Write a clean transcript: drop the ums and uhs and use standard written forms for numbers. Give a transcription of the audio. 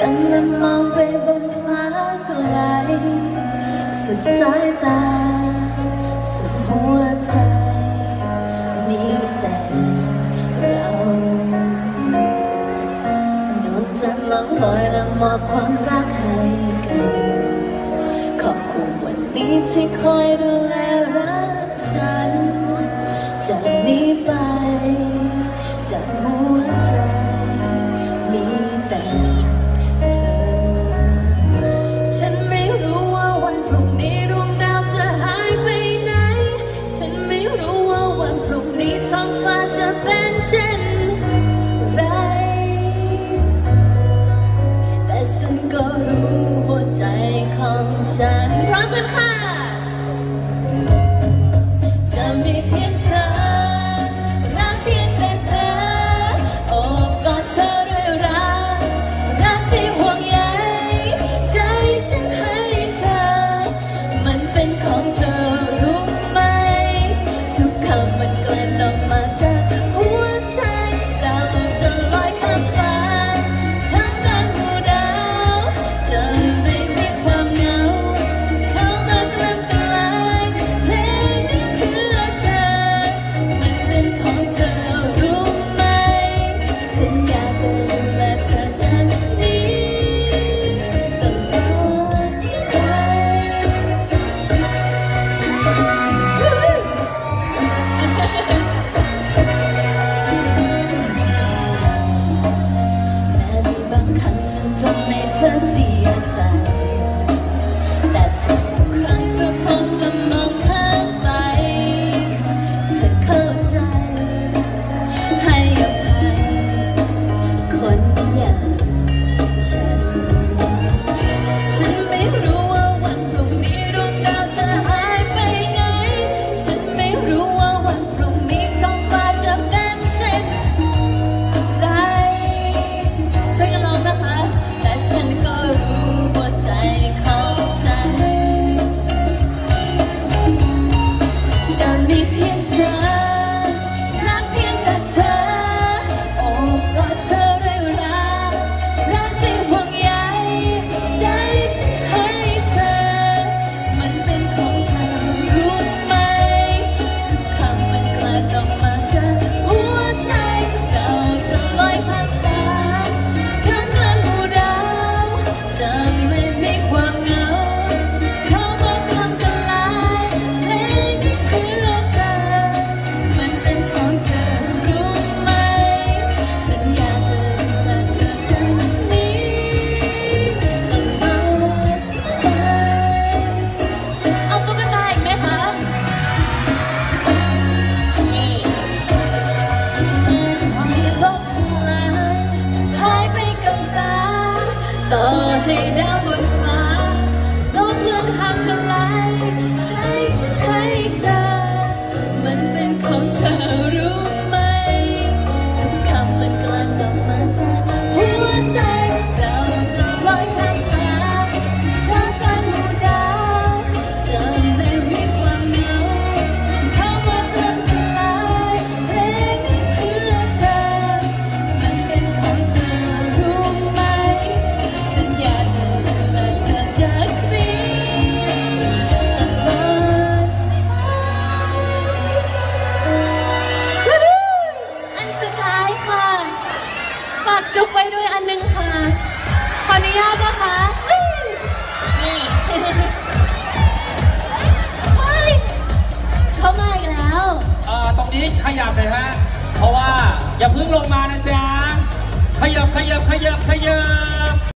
กันและมองไปบนฟ้าไกลสุดสายตาสุดหัวใจมีแต่เราดวงจันทร์ล่องลอยและมอบความรักให้กันขอบคุณวันนี้ที่คอยดูแลรักฉันจากนี้ไปจากหัวใจมีแต่เธอฉันไม่รู้ว่าวันพรุ่งนี้ดวงดาวจะหายไปไหนฉันไม่รู้ว่าวันพรุ่งนี้ท้องฟ้าจะเป็นเช่นไรแต่ฉันก็รู้หัวใจของฉันพร้อมกันค่ะจะมีเพียงเธอจุ๊บไปด้วยอันนึงค่ะขออนุญาตนะคะนี่เข้ามาอีกแล้วตรงนี้ขยับเลยฮะเพราะว่าอย่าเพิ่งลงมานะจ๊ะขยับ